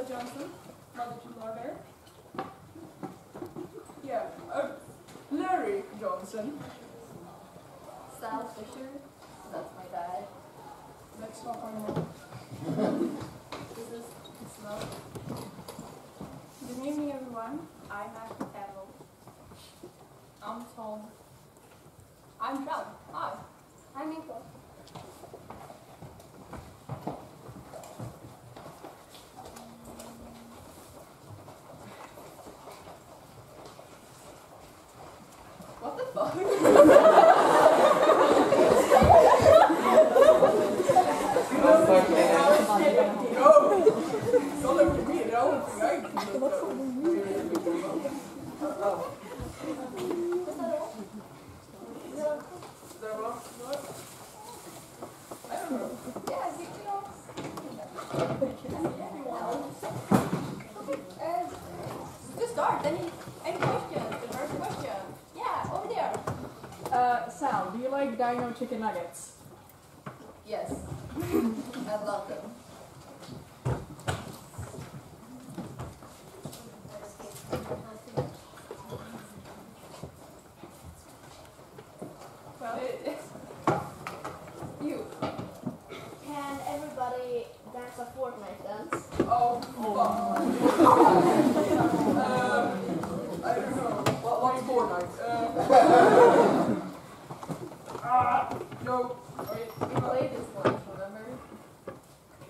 Johnson, Mother to Lorbear. Yeah, Larry Johnson. Sal Fisher. That's my dad. Let's talk on him. This is Gizmo. Good evening, everyone. I'm Akamega. I'm Tom. I'm Doug. Hi. I'm Nico. What the fuck? Sal, do you like dino chicken nuggets? Yes. I love them. Well, you. Can everybody dance a Fortnite dance? Oh, fuck. I don't know. What's Fortnite? No. Okay, we played this once, remember?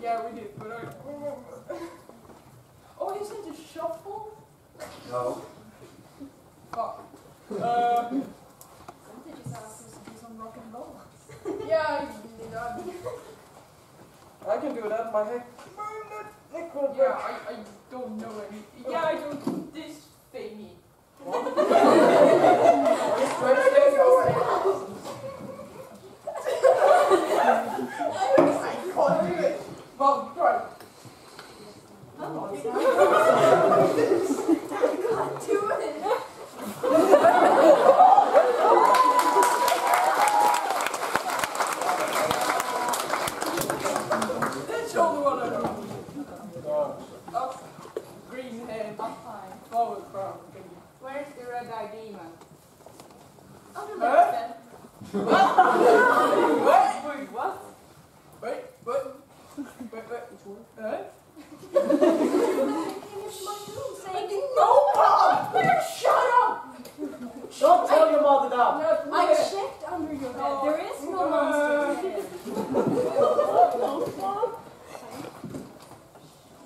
Yeah, we did, but I don't remember. Oh, you said to shuffle? No. Fuck. Something you said I was supposed to do some rock and roll. Yeah, I can do that in my head. Yeah, I don't know any. Yeah, I don't do this thingy. What? Well, right. Oh, God. I can't do it. That's the only one I know. Up, green head, forward crown. Where's the red-eyed demon? Oh, the red-eyed demon. What? Wait, what? Wait, what? Shut up! Don't tell your mother that! I checked under your bed. There is no monster.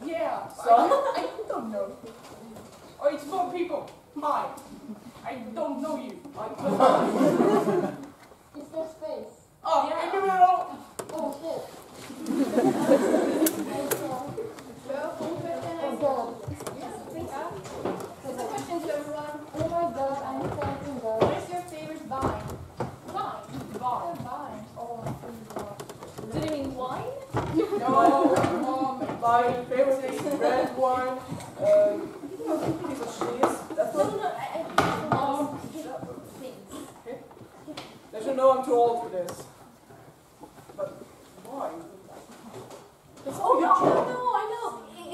Yeah. I don't know. Oh, it's more people. Hi. I don't know you. Is there space? Oh, yeah. In the middle. Oh, shit. My favorite is red wine. They should know I'm too old for this. But why? It's all good. Oh, no, I know.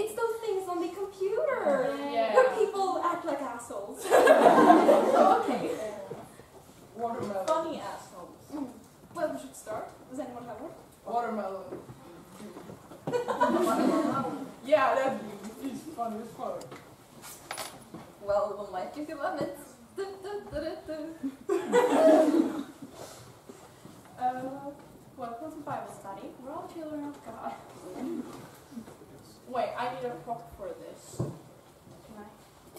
It's those things on the computer where people act like assholes. Okay. Watermelon. Funny assholes. Mm. Well, we should start. Does anyone have one? Watermelon. Yeah, that is fun as fuck. Well, we'll like you to love it. Welcome to Bible study. We're all children of God. Wait, I need a prop for this.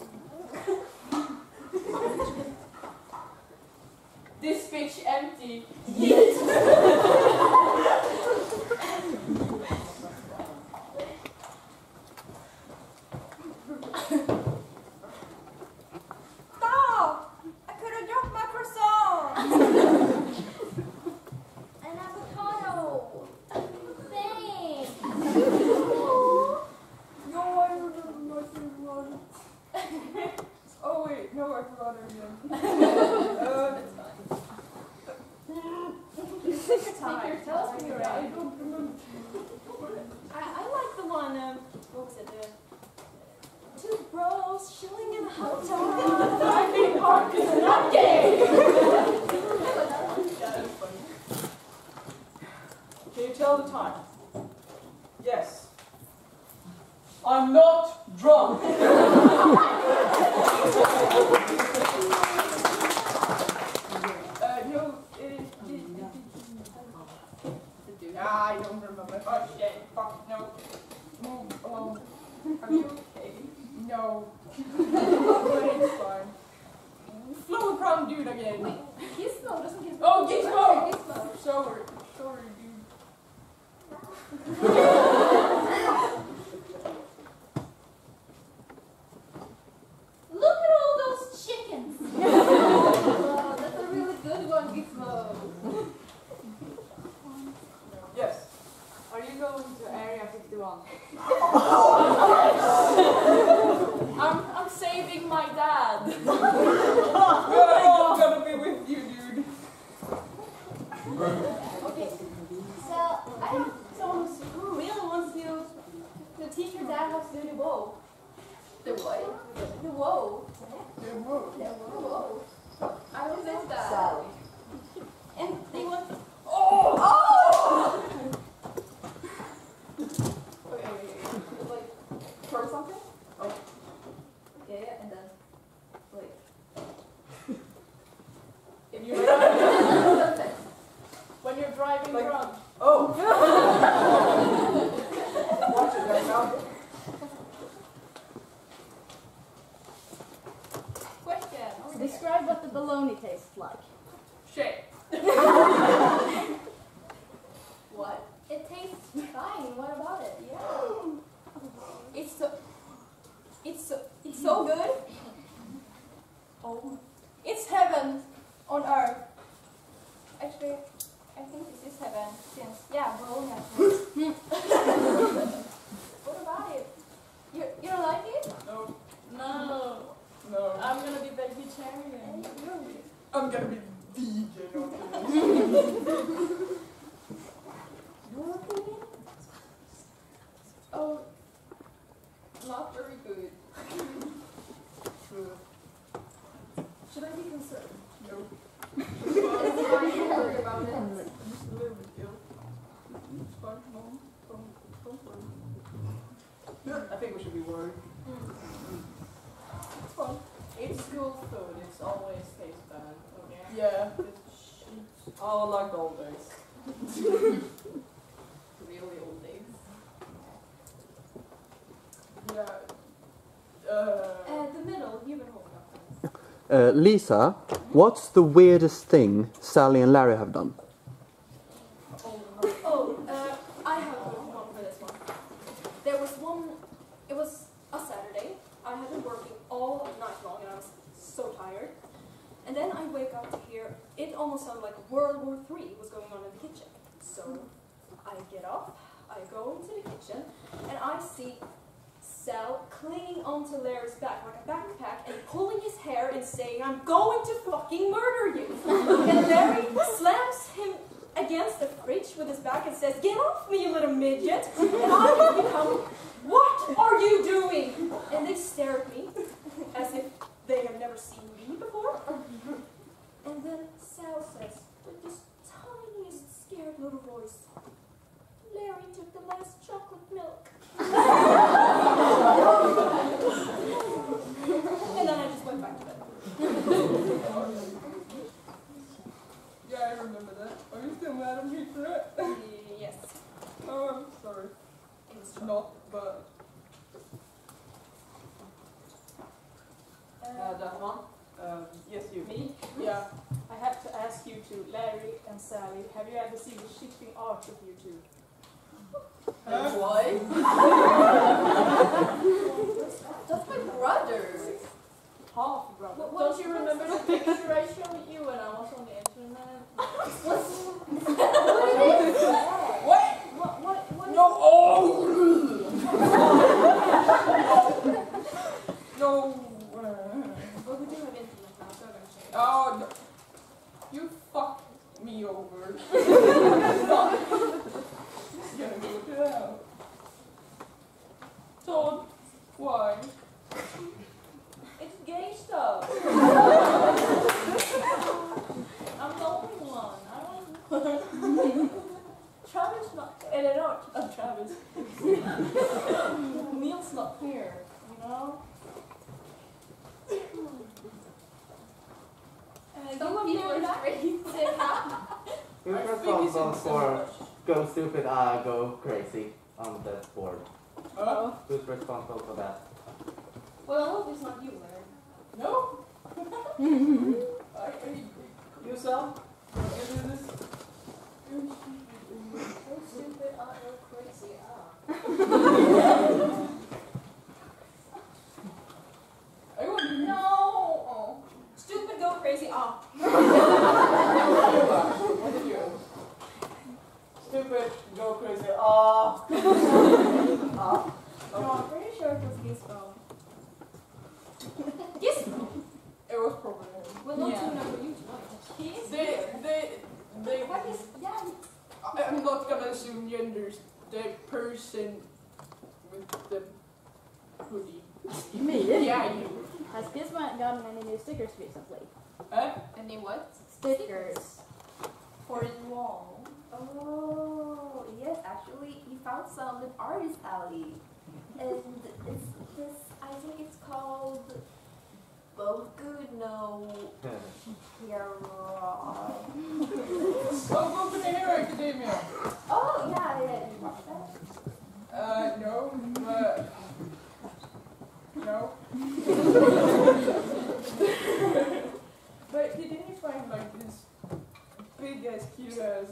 Can I? This bitch empty. Yes. Two bros chilling in the hotel. I think Park is not gay. tell the time. Yes. I'm not drunk. I don't remember. Oh shit, fuck, no. Move along. Are you okay? No. But it's fine. Flow crown dude again. Wait, Gizmo doesn't Gizmo. Oh, Gizmo! Sorry, sorry, dude. Look at all those chickens! Oh, that's a really good one, Gizmo. Yes. Are you going to Area 51? I'm saving my dad. I'm gonna be with you, dude. Okay. So I have someone who really wants you to teach your dad how to do the woe. The what? The woe. The woe. The woe. I don't know that. And they want. Oh! Oh! Okay, like, throw something? Oh. Yeah, yeah, and then, like, if you're driving, when you're driving like, drunk. Oh! Watch it, that's not it. Question. Describe what the bologna tastes like. Shit. What? It tastes fine. What about it? Yeah. It's so good. Oh. It's heaven on earth. Actually, I think this is heaven since yeah, bologna. What about it? You don't like it? No. No. No. I'm gonna be vegetarian. I'm gonna be. Vegan. Your opinion? Oh, not very good. True. Should I be concerned? No. Don't worry about it. Just a little bit ill. It's fine, Mom. Don't worry. I think we should be worried. It's fun. It's good food. It's always tastes bad. Yeah, oh, like old days. Really old days. Yeah. The middle, you can hold up. Lisa, what's the weirdest thing Sally and Larry have done? Oh, I have one for this one. There was one, it was a Saturday. I had been working all night long and I was so tired. And then I wake up to hear, it almost sounded like World War III was going on in the kitchen. So I get up, I go into the kitchen, and I see Sal clinging onto Larry's back like a backpack and pulling his hair and saying, I'm going to fucking murder you. And Larry slams him against the fridge with his back and says, get off me, you little midget. And I become, what are you doing? And they stare at me as if they have never seen me before. And then Sal says, with this tiniest scared little voice, Larry took the last chocolate milk. And then I just went back to bed. Yeah, I remember that. Are you still mad at me for it? Yes. Oh, I'm sorry. It's not bad. That one? Yes, you. Me? Yeah. I have to ask you two, Larry and Sally, have you ever seen the shifting arch of you two? Why? That's my brother. Half brother. Don't you remember the picture I showed you when I was on the internet? What is that? What is no, oh! No. Well, we do have internet now, so I'm going to change. Oh, no. You fucked me over. It's gonna be good out. Todd, why? It's gay stuff. I'm the only one. I don't know. Travis Travis not, and an art of Travis. Neil's not here, you know? And some people are crazy. You're responsible for go stupid, go crazy on the board. Oh. Who's responsible for that? Well, I hope it's not you, Larry. No? Yourself? Can you do this? Go stupid, go crazy, I wouldn't know. Oh. Stupid, go crazy, What did you do? Stupid, go crazy, No, I'm pretty sure it was Gizmo. Gizmo? It was probably him. Well, not two number you tonight. He is they what is, yeah. I'm not gonna assume genders. The person with the hoodie. Me? Yeah, you. Has Gizmo gotten any new stickers recently? Any what? Stickers. For his wall. Oh, yes, actually, he found some in Artist Alley. And it's this, I think it's called Boku no Hero. Boku no Hero Academia! Oh, yeah, you watched that? No, but... No. But didn't you find, like, this big as cute as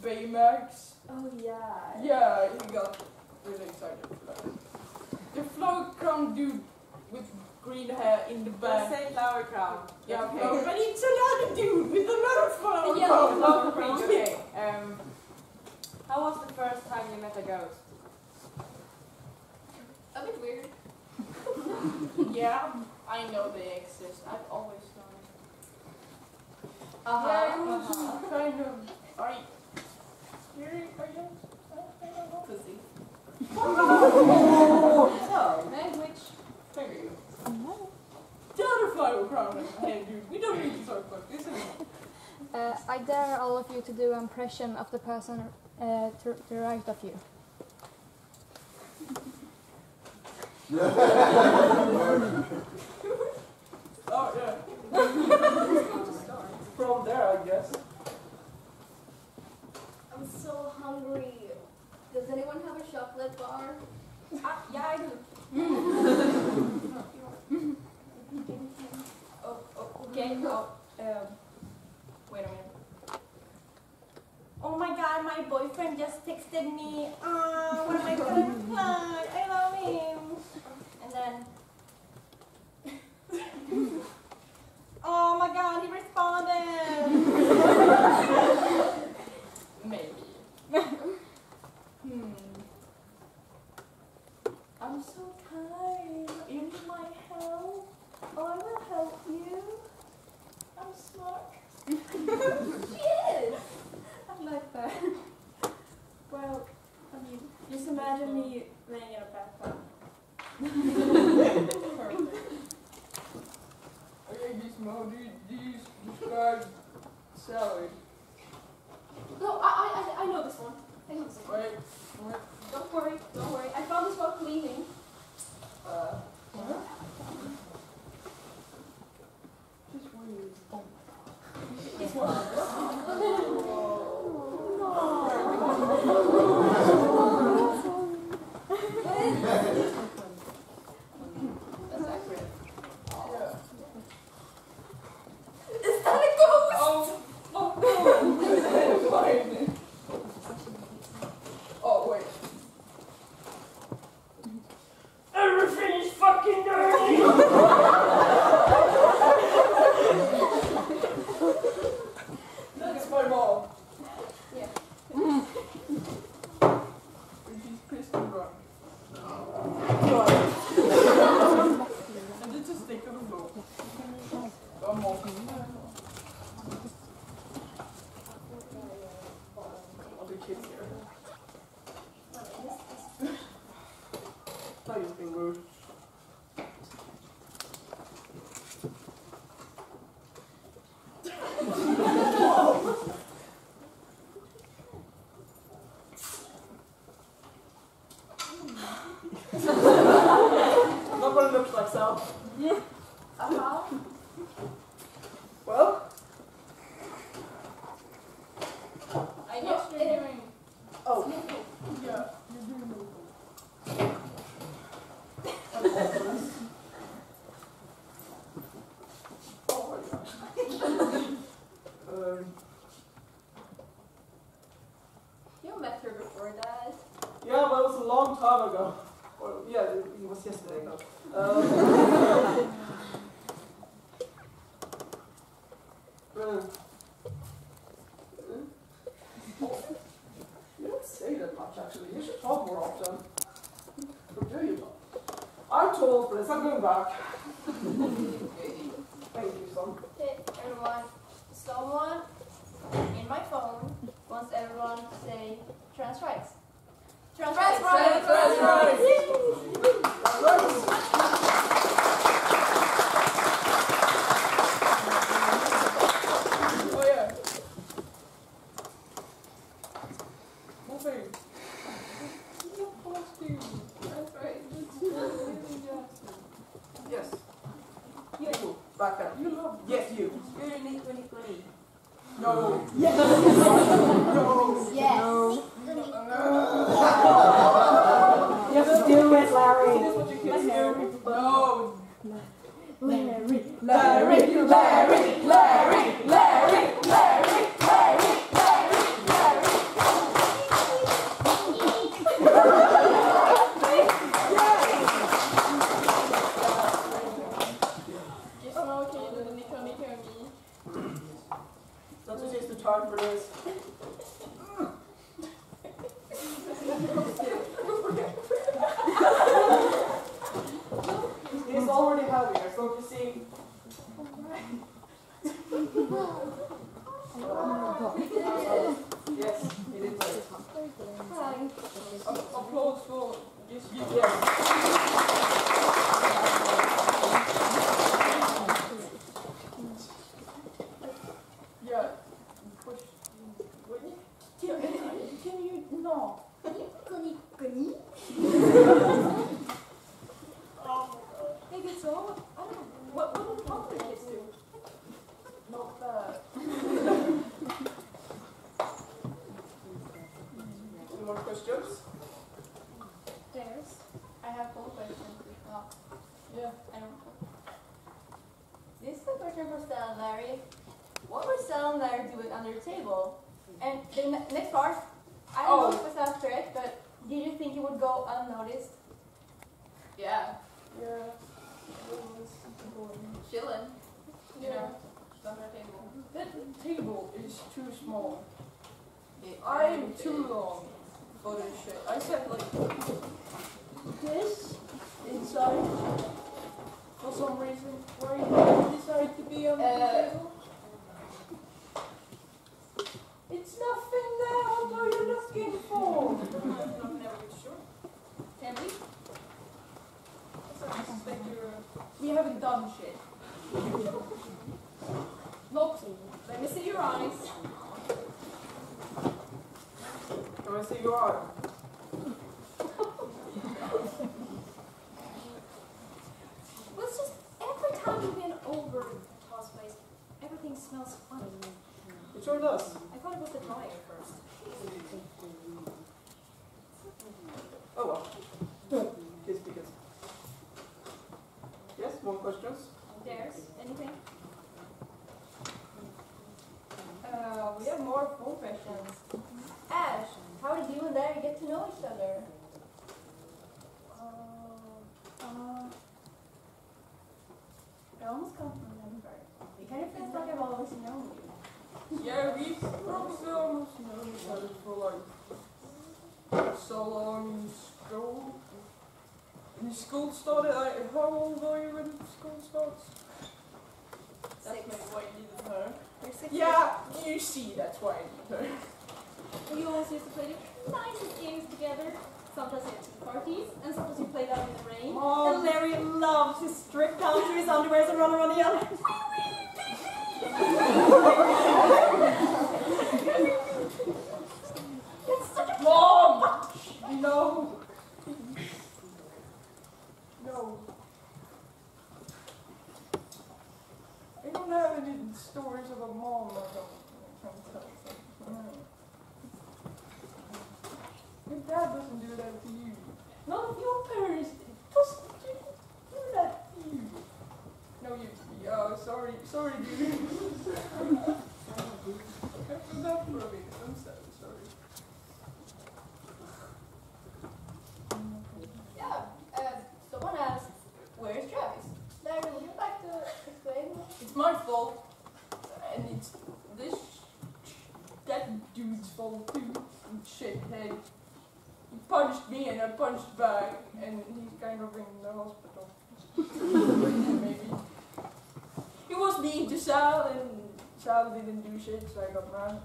Baymax? Oh yeah. Yeah, he got really excited for that. The flower crown dude with green hair in the back. I say flower crown. Yeah, okay. Flower, but it's another dude with another flower crown. Yeah, flower crown. Okay. How was the first time you met a ghost? A bit weird. Yeah, I know they exist. I've always known. Yeah, it was kind of. Are you? I don't know. Pussy. No, language. There you go. The other flower crown. Hey, dude, we don't need to talk about this anymore. I dare all of you to do an impression of the person to the right of you. Oh, yeah. From there, I guess. I'm so hungry. Does anyone have a chocolate bar? Yeah, I do. Okay. Wait a minute. Oh my god, my boyfriend just texted me. What am I gonna reply? I love him. And then... Oh my god, he responded! Maybe. I'm so tired. You need my help? Oh, I will help you. I'm smart. Yes! I like that. Well, I mean, just imagine me laying in a bathtub. Okay, Gizmo, do you describe salad? No, I know this one. I know this one. Wait. Don't worry. I found this while cleaning. Just wait. Oh my god. It's one. No. long time ago. Well, yeah, it was yesterday ago. You don't say that much, actually. You should talk more often. Or do you not? I'm told, please. I'm going back. Thank you, son. Hey, everyone. Someone in my phone wants everyone to say trans rights. Trans rights! Trans rights! Oh yeah. Nothing. Trans rights. Yes. You. Back up. You love. Yes, you. No. Yes. No. Yes. No. No. Just do it, Larry. No. Larry. Larry. Larry. Larry. Larry. Larry. For this. It's already heavier, so you see. Yes, it is. Applause for this. Yeah. Can you no? Maybe so. I don't know. What do popular kids do? Not that. Any more questions? There's. I have both questions. Yeah. I don't know. This is the question for Stella and Larry. What were Stella and Larry doing under the table? And the next part, I don't know if it's after it, but did you think it would go unnoticed? Yeah. Yeah. Chilling. Yeah. Under the table. That table is too small. I am too long for this shit. I said like this inside for some reason. Why did you decide to be on the table? It's nothing there, what are you looking for? I'm never sure. Can we? I suspect you're... We haven't done shit. Look, let me see your eyes. Can I see your eyes? Well, it's just every time we've been over the toss place, everything smells funny. It sure does. I thought it was the toy at first. Oh well. Kiss because. Yes, more questions? There's anything? We have more phone questions. Ash, how did you and Larry get to know each other? I almost can't remember. It kind of feels like I've always known you. Yeah, we've probably almost known each other for like so long in school. And school started, like, how old are you when school starts? Six. That's maybe why you needed her. Yeah, you see, that's why I needed her. We always used to play the nicest games together. Sometimes we went to parties, and sometimes we played out in the rain. Oh, and Larry loved to strip down to his underwear and run around and yell, It's such a Mom! No! No. I don't have any stories of a mom I don't. Your dad doesn't do that to you. None of your parents doesn't do that to you. No, you. Oh, sorry, dude. I forgot for a minute. I'm sorry. vengeful shithead. He punched me and I punched back, and he's kind of in the hospital. Maybe. He was mean to Sal, and Sal didn't do shit, so I got mad.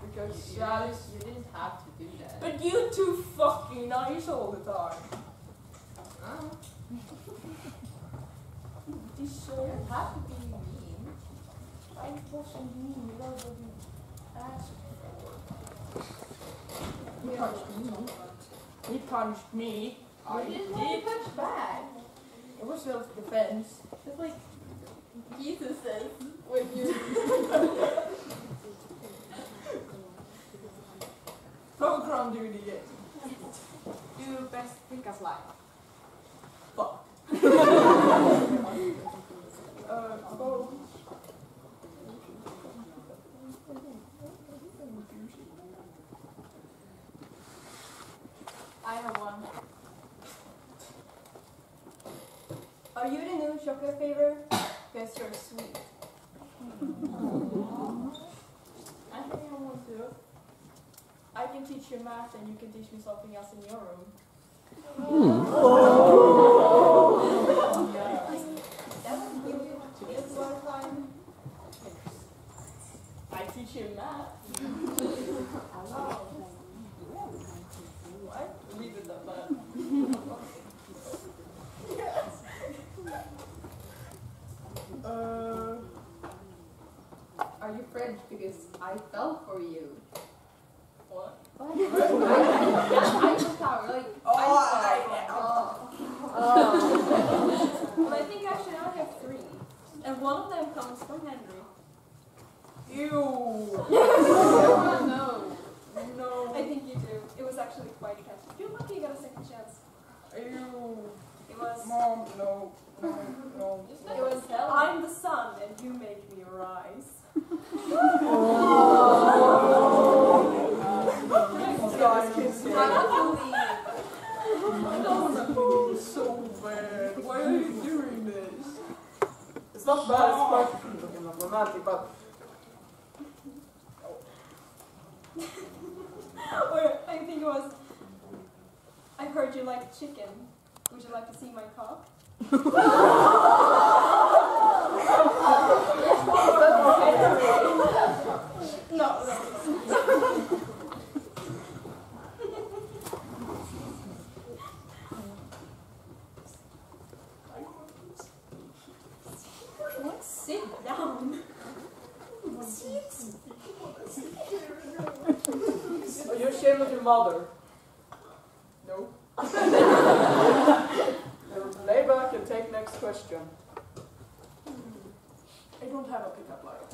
Because you didn't have to do that. But you two fucking nice all the time. Oh. You don't have to be mean. I wasn't mean, you don't have to ask for it. He punched me. He punched me. I didn't want to punch back. It was self-defense. It's like Jesus says when you... Program do it again. Do best think of life. Fuck. Oh. I have one. Are you the new chocolate flavor? Because you're sweet. I think I want to. I can teach you math and you can teach me something else in your room. Oh. Yeah. That would give you a lot of time. I teach you math. Hello. What? We did that math. Are you French? Because I fell for you. What? What? Well, I think I should only have three. And one of them comes from Henry. Ew. Oh, no. No. I think you do. It was actually quite a catch. You're lucky you got a second chance. Ew. It was... Mom, no. No. It was, I'm the sun and you make me rise. Oh. I don't believe. It's so bad. Why are you doing this? It's not bad, it's quite romantic, but... Or I think it was... I heard you like chicken. Would you like to see my cock? No. Sit down. Are you ashamed of your mother? No. Lay back and take next question. I don't have a pickup line.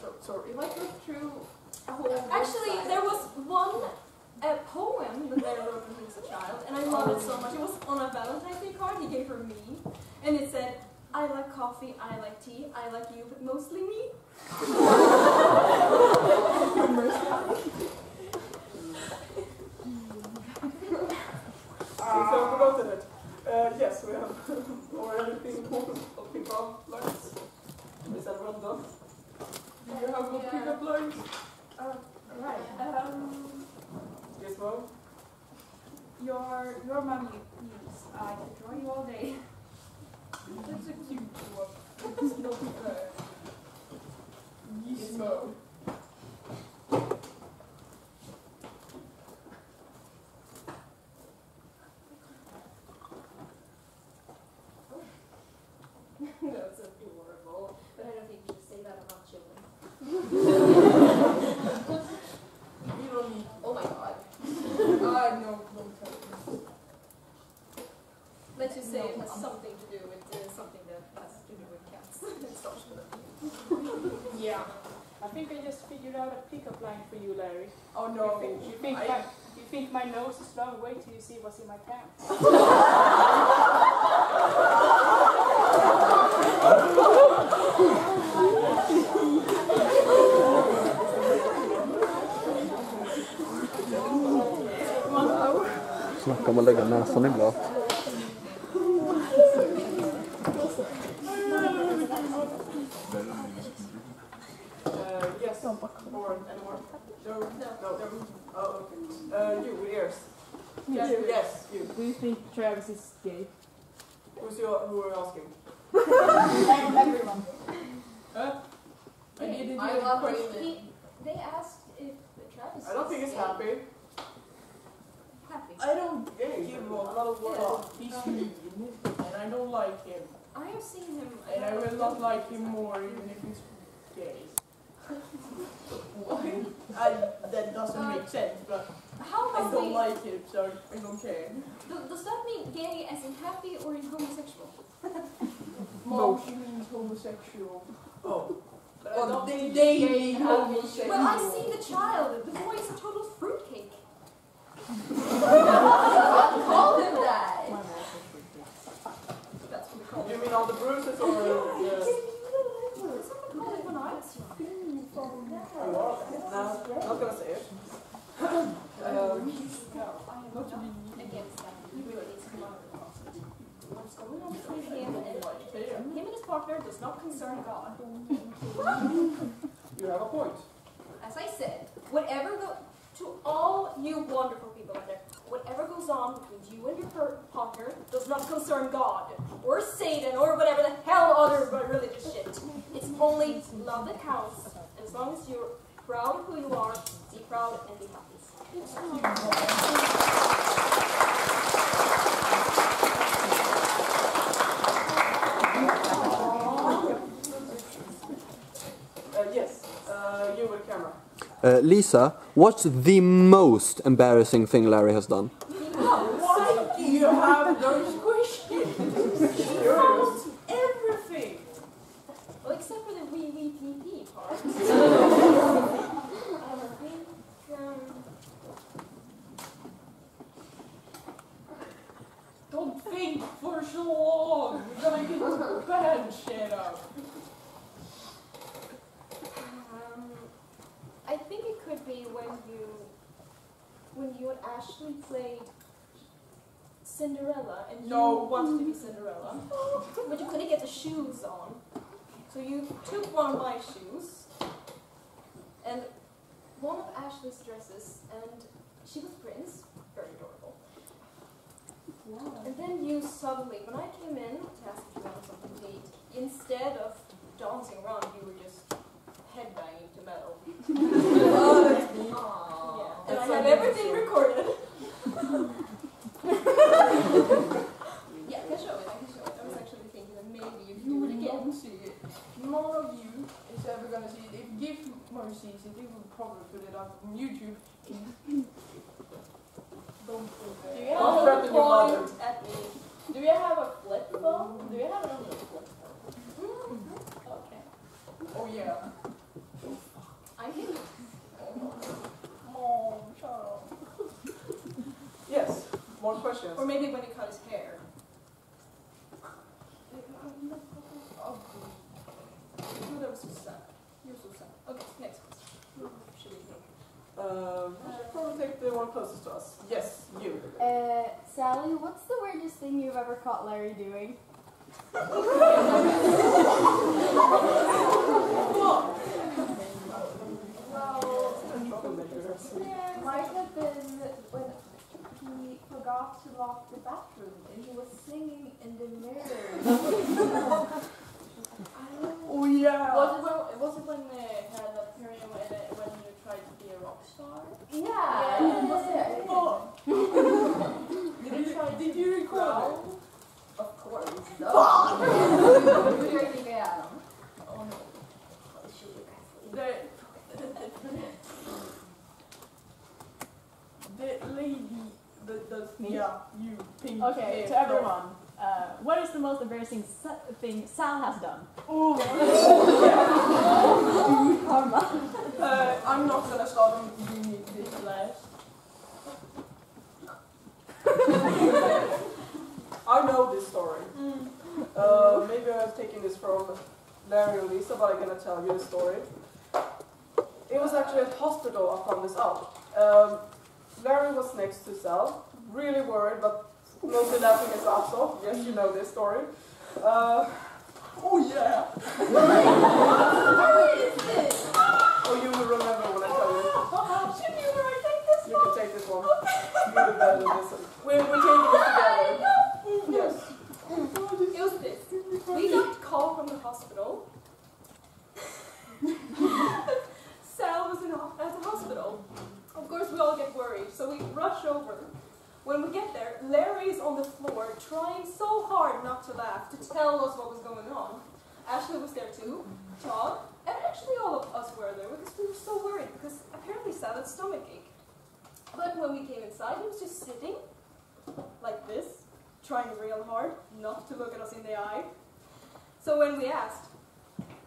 So, sorry. Like through a whole Actually, there was one poem that I wrote when he was a child, and I loved it so much. It was on a Valentine's Day card he gave her me, and it said, I like coffee, I like tea, I like you, but mostly me. So we it. Yes, we have already important of people lines. Is everyone done? Do you have more pickup lines? Right. Gizmo? Your mummy needs. I can draw you all day. That's a cute one. It's not fair. Gizmo. That's adorable. But I don't think you should say that about children. You don't need. Oh my god. Ah, no, don't tell me. Let's just say it has something to do with something that has to do with cats. Yeah. I think I just figured out a pickup line for you, Larry. Oh no. You think my nose is long? Wait till you see what's in my pants. Snacka om att lägga näsan i blöt. no Boku no Hero anymore. No. You with ears. Yes, you. Do you think Travis is gay? Who are you asking? Everyone. Huh? I love question. They asked if Travis. I don't think he's happy. Happy. I don't give him a lot of work. He's mean, and I don't like him. I have seen him. And I will not like him more, even if he's gay. That doesn't make sense, but I don't like it, so I don't care. Does that mean gay as in happy or in homosexual? No, she means homosexual. Oh. Well, they mean homosexual. Well, I see the child. The boy is a total fruitcake. Call him that. That's what we call it. You mean all the bruises or the... No, not gonna say it. What's going on between him and his partner does not concern God. You have a point. As I said, to all you wonderful people out there, whatever goes on between you and your partner does not concern God or Satan or whatever the hell other religious shit. It's only love that counts. As long as you're proud of who you are, be proud and be happy. Yes, you with camera. Lisa, what's the most embarrassing thing Larry has done? Why do you have those questions? She knows everything! Well, except for the wee part. Don't think for so long. We're gonna get this bad shit up. I think it could be when you and Ashley played Cinderella and you wanted to be Cinderella, but you couldn't get the shoes on, so you took one of my shoes and one of Ashley's dresses, and she was Prince, very adorable. Yeah. And then you suddenly, when I came in to ask if you wanted something to eat, instead of dancing around, you were just headbanging to metal. Oh, that's me. Yeah. And I have everything recorded. Yeah, I can show it. I was actually thinking that maybe if you would again see it. None of you is ever going to see it. If Gift Mom sees it, they will probably put it up on YouTube. Don't put that. Do you have a point at me? Do you have a flip phone? Do you have another flip phone? Okay. Oh yeah. I do. Mom, shut up. Yes. More questions. Or maybe when he cut his hair. Oh. Oh, that was so sad. You're so sad. Okay, next question. Should we take? We should probably take the one closest to us. Yes, you. Sally, what's the weirdest thing you've ever caught Larry doing? Well, might have been when he forgot to lock the bathroom and he was singing in the mirror. Oh yeah! Was it when they had that period when you tried to be a rock star? Yeah! Did you record? No. Of course. No. Oh no. The lady that does... Yeah, you think... Okay, to everyone. What is the most embarrassing thing Sal has done? Oh, I'm not gonna start on you need this last. I know this story. Maybe I was taking this from Larry or Lisa, but I'm gonna tell you the story. It was actually at hospital I found this out. Larry was next to Sal, really worried, but mostly laughing his ass off. Yes, you know this story. Oh yeah! Where is this? Oh, you trying so hard not to laugh, to tell us what was going on. Ashley was there too, Todd, and actually all of us were there because we were so worried because apparently Sal's stomach ache. But when we came inside, he was just sitting like this, trying real hard not to look at us in the eye. So when we asked,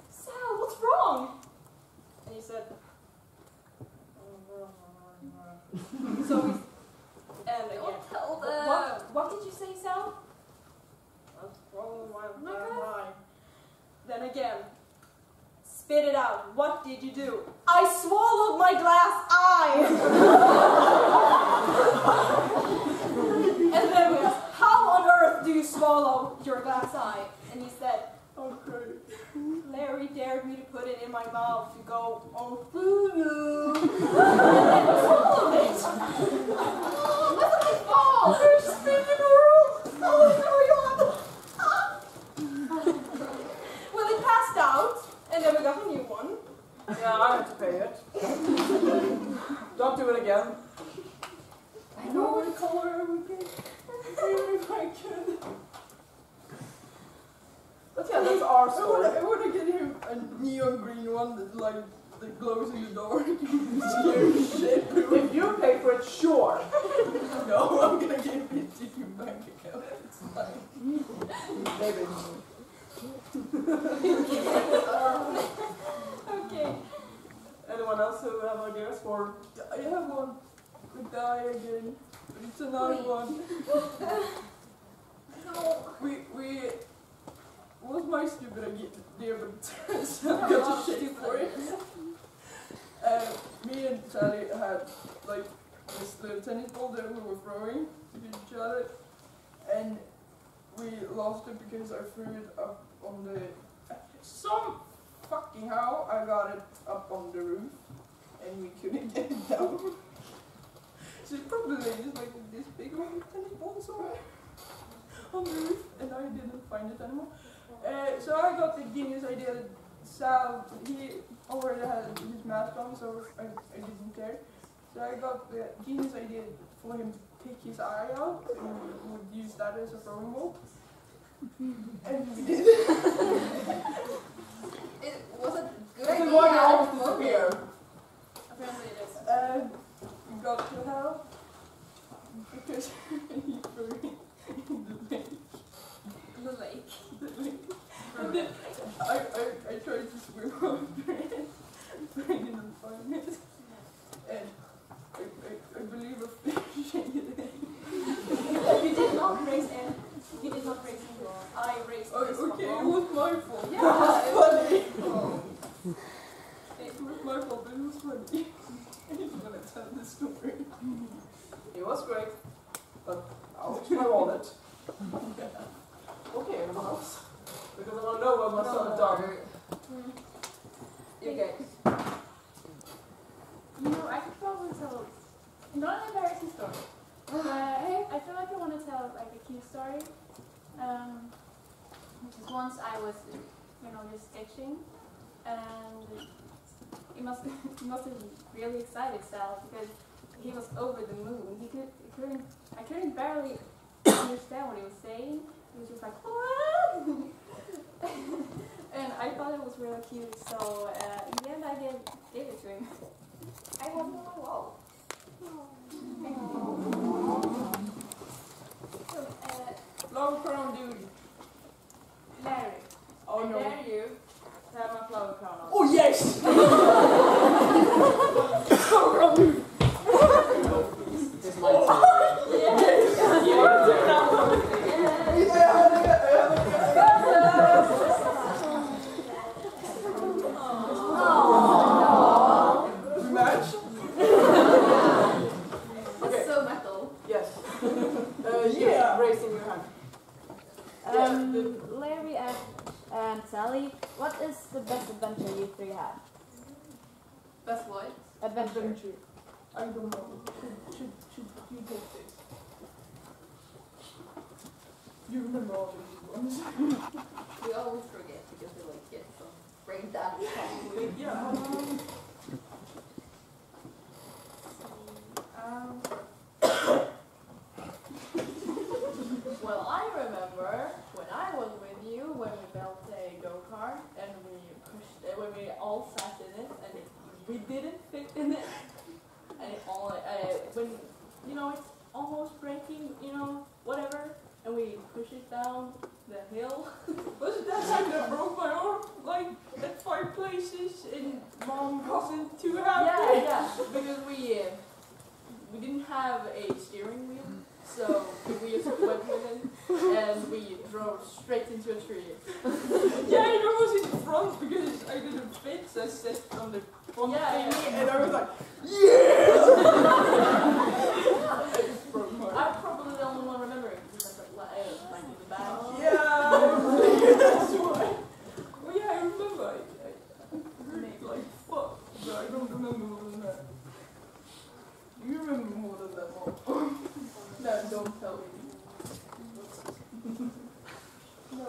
Sal, what's wrong? And he said, so we, and again, don't tell them. What did you say, Sal? What's wrong with my mind? Then again, spit it out. What did you do? I swallowed my glass eye. And then we asked, how on earth do you swallow your glass eye? And he said, okay. Larry dared me to put it in my mouth to go on food. And I swallowed it. Wasn't my fault. There's just in the world. Oh, no, you have to. Well, it passed out, and then we got a new one. Yeah, I had to pay it. Don't do it again. I know what color it would be. If I could. But yeah, that's our story. I want to get him a neon green one that like that glows in the dark. If you pay for it, sure. No, I'm gonna give it to your bank account. It's fine. Maybe. Okay. Anyone else who have ideas for? I have one. We die again. But it's another one. No. We. What was my stupid idea? But I got to shit for it. Me and Sally had like this little tennis ball that we were throwing at each other, and we lost it because I threw it up on the. Some fucking how I got it up on the roof, and we couldn't get it down. So it probably just like this big one tennis ball somewhere on the roof, and I didn't find it anymore. So I got the genius idea that Sal, he already had his mask on, so I didn't care. So I got the genius idea for him to pick his eye out, and we would use that as a throwing ball. And we did. It was a good idea. It was one of here. Apparently it is. We got to hell because he threw it in the lake. The lake. The lake. And then I tried to swim over it, but I didn't find it. And I believe a fish in it. You did not raise any. You did not raise any. I raised this one. Okay, it was my fault. Yeah, it was funny. It was my fault, but it was funny. I didn't want to tell the story. It was great, but I'll try all that. Okay, everyone else. Because I want to know what my son has done. You guys. You know, I could probably tell, not an embarrassing story, but I feel like I want to tell like a cute story. Because once I was, you know, just sketching, and it must have really excited Sal because he was over the moon. I couldn't barely understand what he was saying. He was just like, what? And I thought it was really cute, so in the end I gave it to him. I have no wall. Long crown dude. Larry. Oh no. Dare you to have my flower crown on. Oh yes! Long crown dude. This is my Larry and Sally, what is the best adventure you three had? Best what? Adventure. I don't know. Should you take this? You remember all these ones. We always forget because we're like kids, so bring that back. Yeah. Well, I We didn't fit in it. And when, you know, it's almost breaking, you know, whatever, and we push it down the hill. Wasn't that time that broke my arm? Like, at 5 places, and Mom wasn't too happy. Yeah, yeah, because we didn't have a steering wheel, so we used to went with it, and we drove straight into a tree. Yeah, I was in front because I didn't fit, so I sat on the front thingy, and I was like, yes! I'm probably the only one remembering because I was like in the back. Yeah, that's why. Well, yeah, I remember. I heard like fuck, but I don't remember more than that. You remember more than that, Mom. No, don't tell me. No.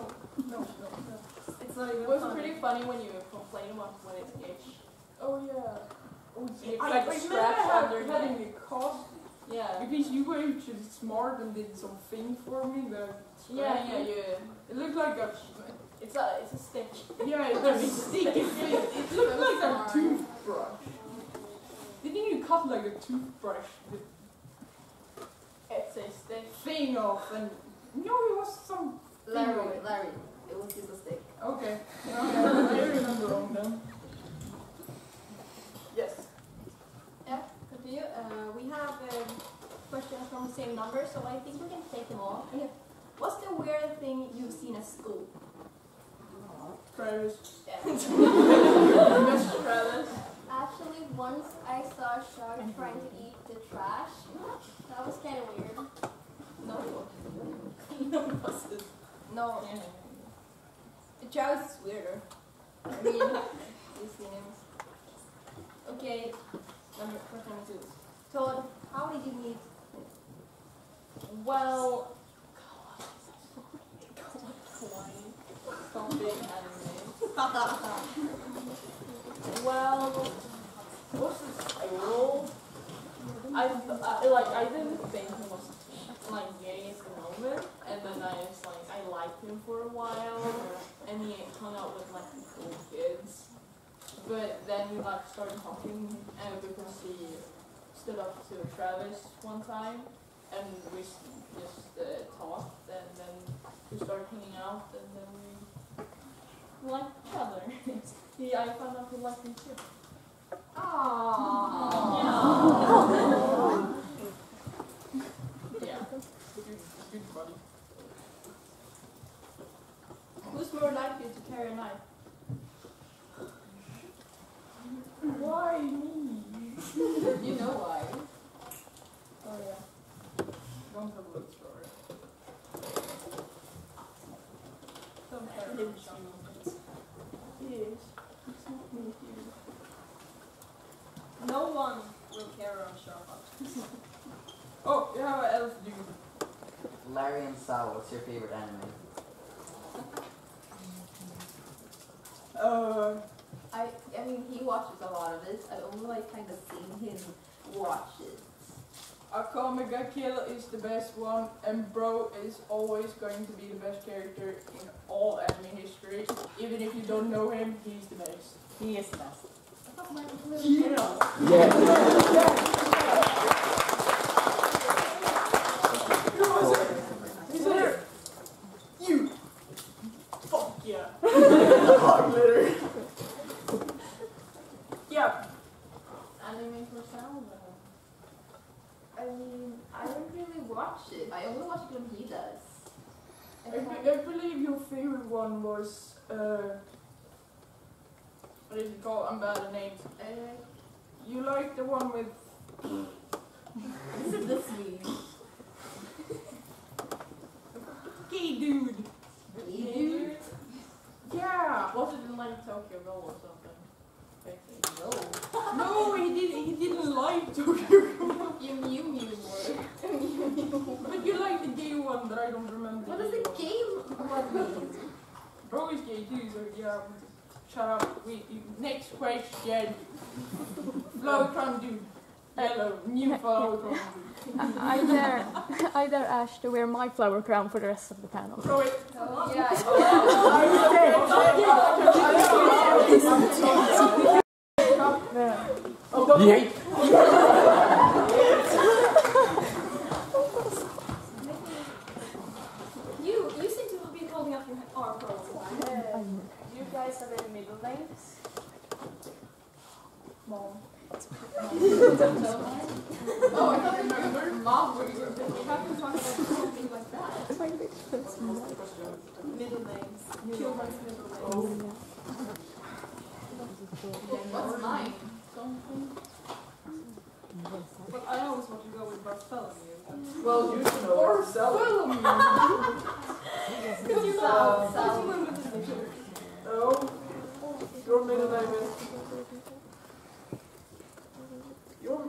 It's not even. It was funny. Pretty funny when you complain about when it's itched. Oh yeah. Oh yeah. I remember having the cough. Yeah. Because you were actually smart and did something for me. It looked like a... It's a stick. Yeah, it's a stick. It looked like a toothbrush. Didn't you cut like a toothbrush? It's a stick. Thing off and... No, it was some... Larry. It was just a stick. Okay. I remember wrong then. Yes. We have questions from the same number, so I think we can take them all. Yeah. What's the weird thing you've seen at school? Travis. Yeah. Travis. Actually, once I saw a shark trying to eat the trash. That was kind of weird. No. Yeah. The Travis is weirder. I mean, you've seen him. Okay. Number 2. Todd, how did you meet? Well, well, what's this? I rolled. I didn't think he was like gay at the moment, and then I just like I liked him for a while, and he hung out with like the cool kids. But then we like started talking, and because he stood up to Travis one time, and we just talked, and then we started hanging out, and then we liked each other. I found out he liked me too. Aww. Yeah. Good buddy. Who's more likely to carry a knife? Why me? You know why. Oh yeah. Don't have a look for it. Yes. It's not me here. No one will care on Sharpbox. Oh, you have an elf dude. Larry and Sal, what's your favorite anime? I mean, he watches a lot of this. I only like kind of seen him watch it. Akamega Kill is the best one, and Bro is always going to be the best character in all anime history. Even if you don't know him, he's the best. He is the best. What is it called? I'm bad at names. You like the one with... This is the sweet. Gay dude. Gay dude? Yeah. Was it in like Tokyo Girl or something? No. No, he didn't like Tokyo Girl. You knew were. But you like the gay one that I don't remember. What does the gay one mean? Bro is gay too, so yeah. Shut up. Next question. Flowtron dude. Hello, new Flowtron dude. I dare Ash to wear my flower crown for the rest of the panel. Oh, wait. Oh, yeah. Oh, yeah. Yay! You seem to be holding up your arm for a while. Do you guys have any middle names? Mom. Don't know. Oh, I thought you remembered Mom when you were talking about something like that. Middle names. Kilmer's middle names. Oh. What's mine? Well, I always want to go with Bartholomew. Well, you should know. Or Bartholomew. Because you love Sal. No. Your middle name is... Your...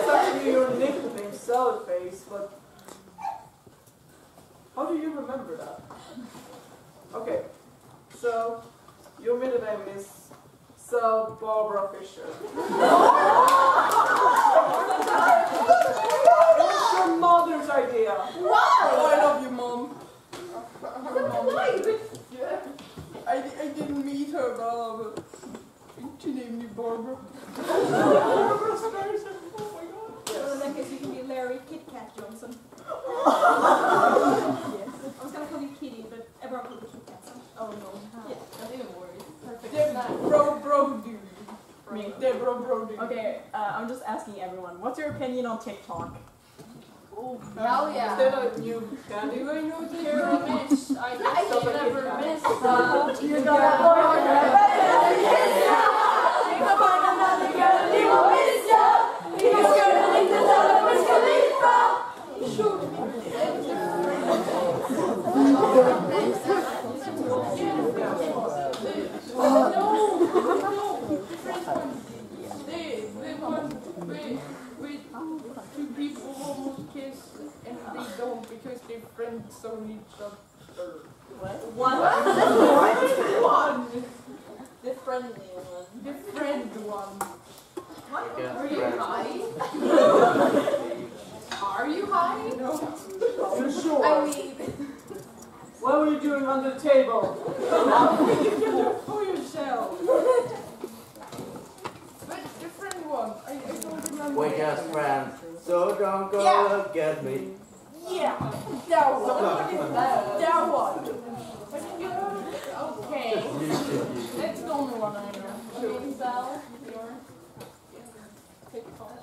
That's actually your nickname, Salad Face, but... How do you remember that? Okay, so your middle name is Sir Barbara Fisher. That's your mother's idea. Why? Oh, I love you, Mom. Why? Yeah. I didn't meet her, Mom. She named me Barbara. Barbara Streisand. Oh my God. Yes. Well, in that case, you can be Larry Kit Kat Johnson. Yes. I was gonna call you Kitty, but everyone called you Kit Kat. Oh no. Yeah, that didn't worry. Perfect. Bro, dude. Okay, I'm just asking everyone, what's your opinion on TikTok? Oh, hell yeah. Is that a new category? You're a bitch. I guess you never miss. You're Two people almost kiss and they don't because their friends so need each other. What? One. The friendly one. The friend one. What? Are you high? Are you high? No. For sure. I mean. What were you doing on the table? You can look for yourself. Wake us, friends, so don't go look at me. Yeah, that one. That one. Okay. That's the only one I know. Okay, Sal, your TikTok.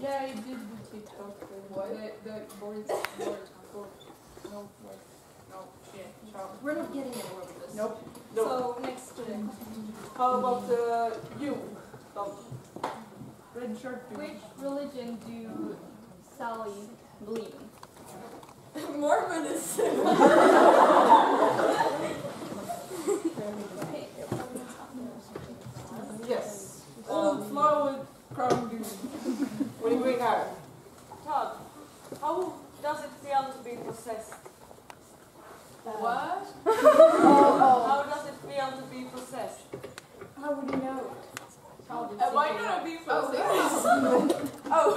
Yeah, I did the TikTok. What? The board. No, what? No, shit. We're not getting anywhere with this. Nope. So, next student. How about you? Red shirt. Which religion do Sally believe in? Mormonism. Yes. Old flowered crown dude. What do you bring out? Todd, how does it feel to be possessed? What? How does it feel to be possessed? How would you know? Am I going to be possessed? Oh.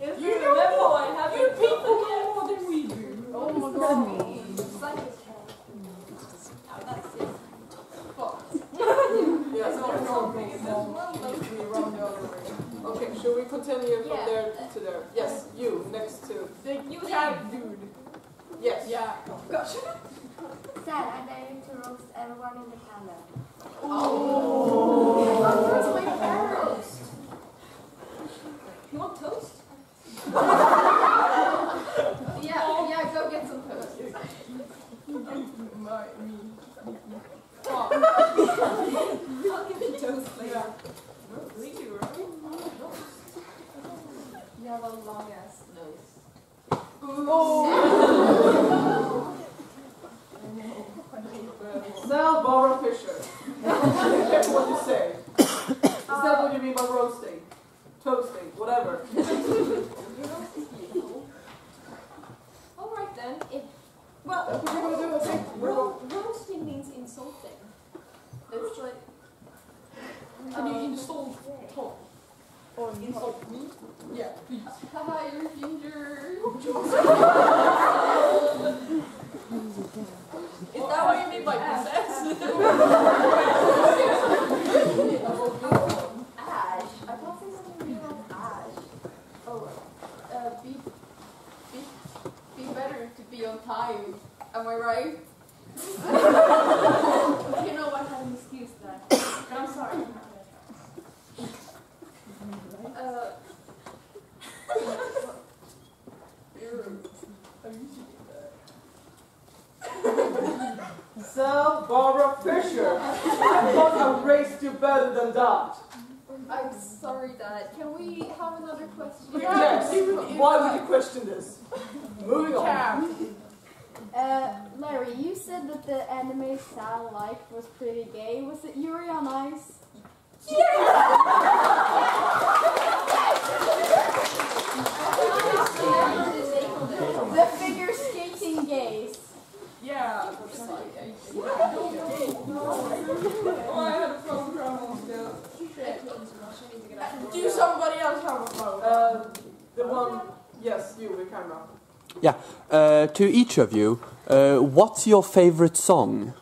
If you remember, I have you people know more than we do. Oh my God. Oh, that's it. Fuck. Yeah, so I'm not going to be wrong the other way. Okay, should we continue from there to there? Yes, you, next to. You have dude. Yes. Yeah. Gosh. Sad, I dare you to roast everyone in the candle. Oh! That's my favorite. You want toast? yeah, go get some toast. I'll give you toast later. You have a long ass nose. Oh! Sal Barbara Fisher. That's what you say. Is that what you mean by roasting? Toasting, whatever. Alright then. Well, roasting means insulting. That's like. Can you insult Tom? Or insult me? Yeah, please. Haha, you're ginger. time. Am I right? You know what? I have an excuse there. But I'm sorry. So, Barbara Fisher, I thought I raised you better than that. I'm sorry, Dad. Can we have another question? Yes. Why would you question this? Moving on. Larry, you said that the anime Sal liked was pretty gay. Was it Yuri on Ice? Yeah! The figure skating gays. Yeah. I had a phone problem still. Do somebody else have a phone? The one, yes, you, the camera. Yeah, to each of you, what's your favorite song?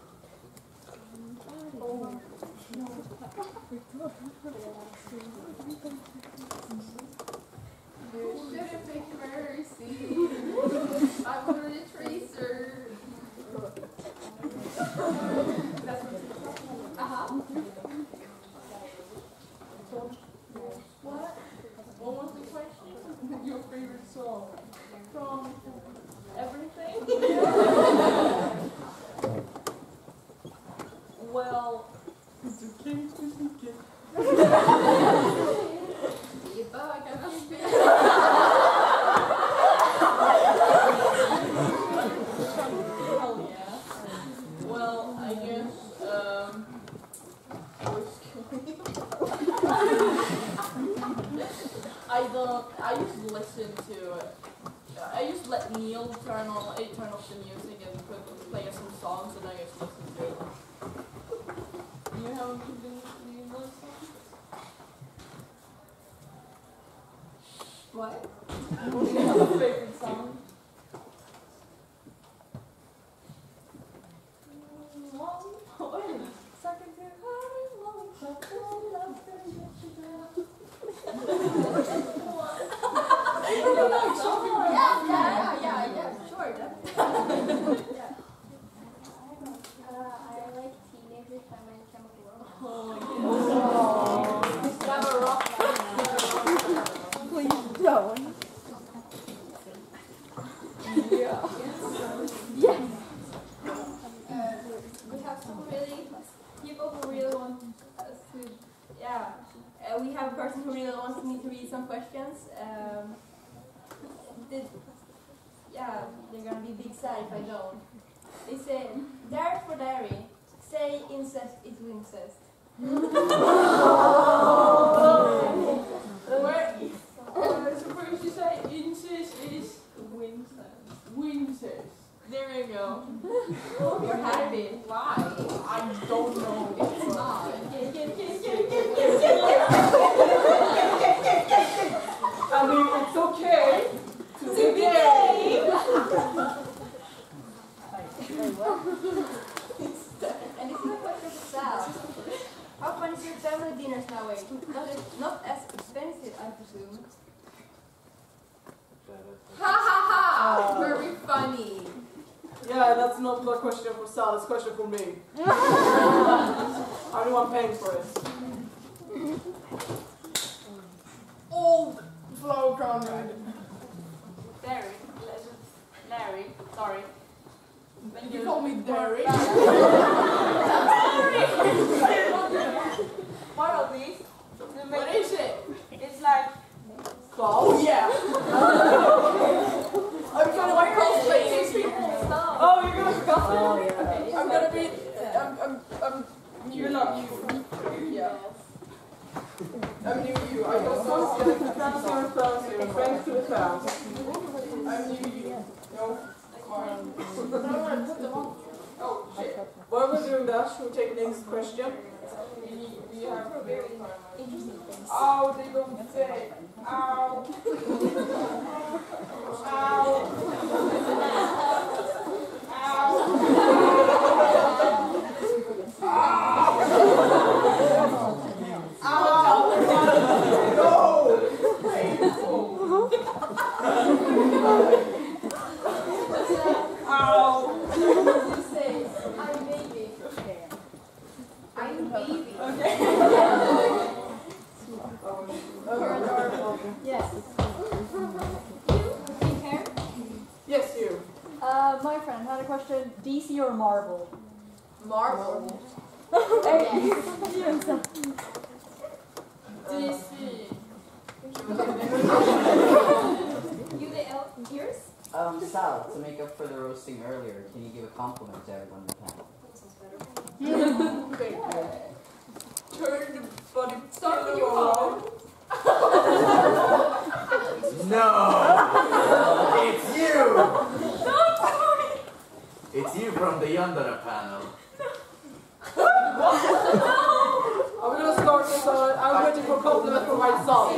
my friend had a question. DC or Marvel? Marvel. DC. You the elf ears? Sal, to make up for the roasting earlier, can you give a compliment to everyone in the panel? Turn the body. Start with your arm. No! It's you! No, sorry! It's you from the Yandere panel. I'm gonna start with I'm waiting for a compliment for myself.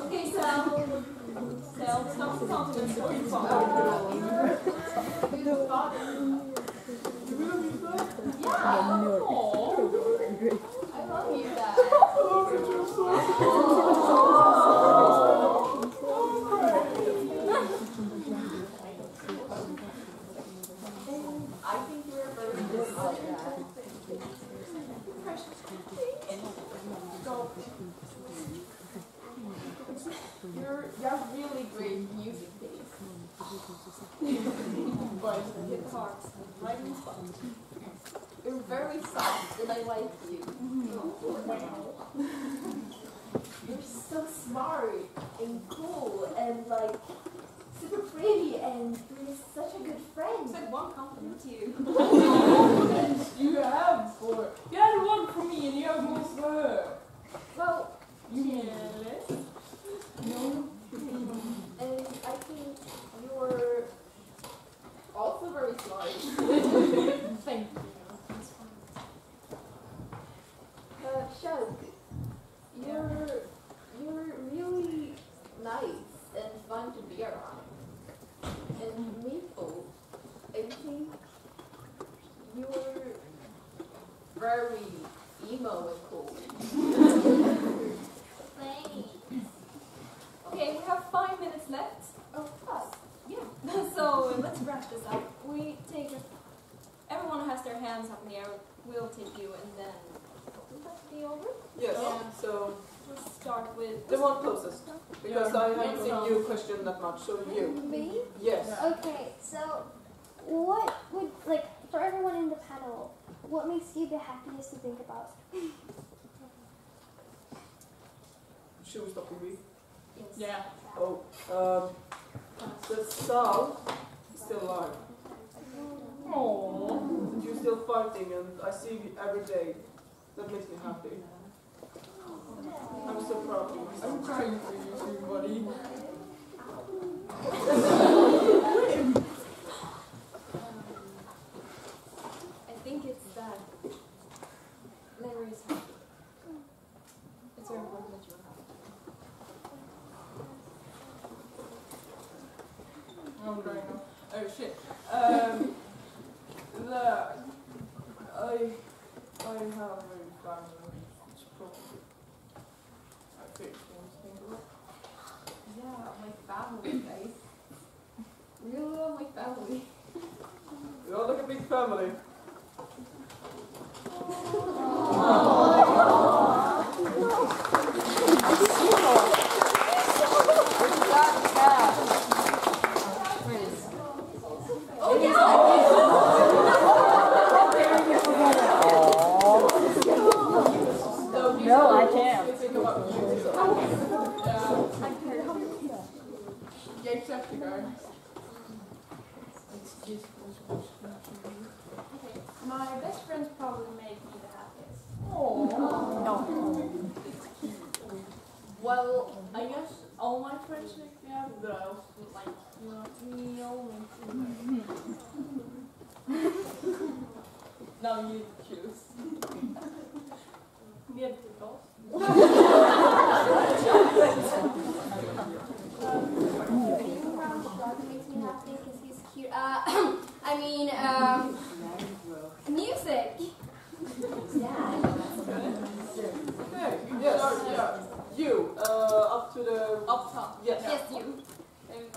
Okay, so stop the compliments for yourself. Yeah. I love you guys. I think you're better than this. You have really great music taste. But it talks right in the spot. You're very soft, and I like you. You're so smart and cool and like super pretty and you're such a good friend. It's like one compliment to you. You had one for me and you have one for her. Well, yes. No. And I think you're also very smart. Thank you. Shug, you're really nice and fun to be around. And Maple, I think you're very emo and cool. Thanks. Okay, we have 5 minutes left. Oh, us. Yeah. So let's wrap this up. We take everyone has their hands up in the air. We'll take you and then. Over? Yes. Yeah. So we'll start with the one closest. Because I haven't seen you question that much, so you. Me? Yes. Okay, so what would like for everyone in the panel, what makes you the happiest to think about? Should we stop with me? Yes. Yeah. Oh, the Sal is still alive. Oh, you're still fighting and I see you every day. That makes me happy. I'm so proud of you. I'm crying for you, everybody. I think it's that Larry is happy. It's very important that you're happy. I'm crying now. Oh shit. I have. Yeah, my family, guys. Really love my family. You all look a big family. My best friends probably make me the happiest. Oh no. Well, I guess all my friends make me happy, but I also like me only. Now you choose. We have to go. Makes me happy because he's cute. I mean, music. Yeah. Okay. Yes. Yeah. You. Up to the up top. Yes. Yes, you.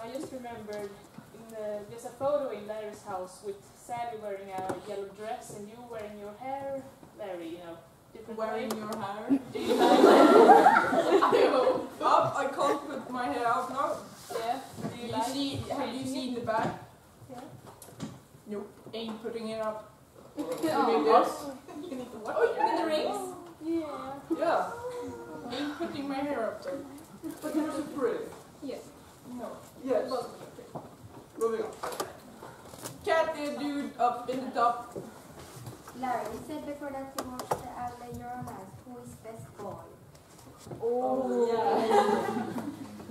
I just remembered there's a photo in Larry's house with Sally wearing a yellow dress and you wearing your hair, Larry. You know. Wearing your hair? Do you like it? Up, I can't put my hair out now. Yeah. Wait, you see in the back? Yeah. Nope. Ain't putting it up. You mean this? You mean the what? Oh, you mean the rings? Yeah. Yeah. Ain't putting my hair up there. But yours is pretty. Yes. No. Yes. Okay. Moving on. Cat the dude up in the top. Larry, you said before that you watched the outlet Yuri on Ice. Who is best boy? Oh, yeah.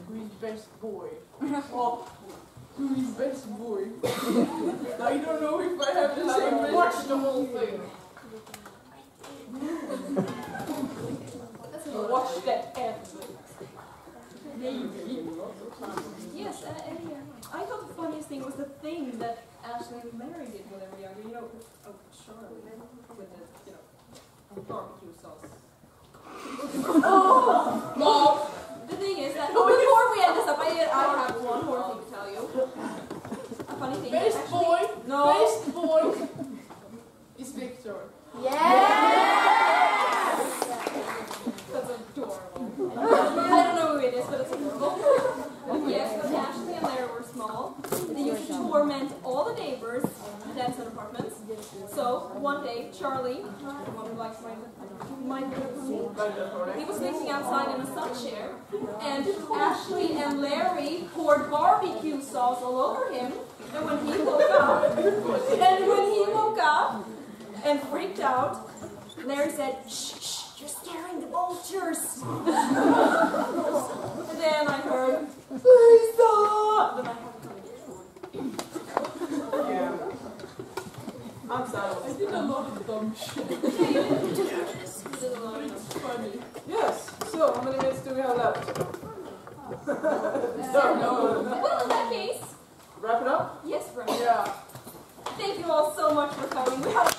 Who is best boy? Oh, who is best boy? I don't know if I have the same best. Watch the whole thing. Watch that end. Maybe. Yes, I thought the funniest thing was the thing that Ashley and Mary did when they were younger. You know, oh, Charlie, with the, you know, barbecue sauce. Oh, Mom! The thing is that before we end this up, I have one more thing to tell you. A funny thing. Best actually, boy. No. Best boy. Is Victor. Yeah. Yes. That's adorable. I don't know who it is, but it's adorable. Yes, but Ashley and Larry were small. They used to torment all the neighbors in their apartments. So one day, Charlie, the one who likes he was sitting outside in a sun chair, and Ashley and Larry poured barbecue sauce all over him. And when he woke up and freaked out, Larry said, "Shh, shh, you're scaring the vultures." And then I heard, "Lisa!" Then I had to come again. Yeah. I'm sorry. I did a lot of dumb shit. It's funny. Yes. So, how many minutes do we have left? No. Well, in that case, wrap it up. Yes, wrap it up. Yeah. Thank you all so much for coming. We have